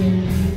sing.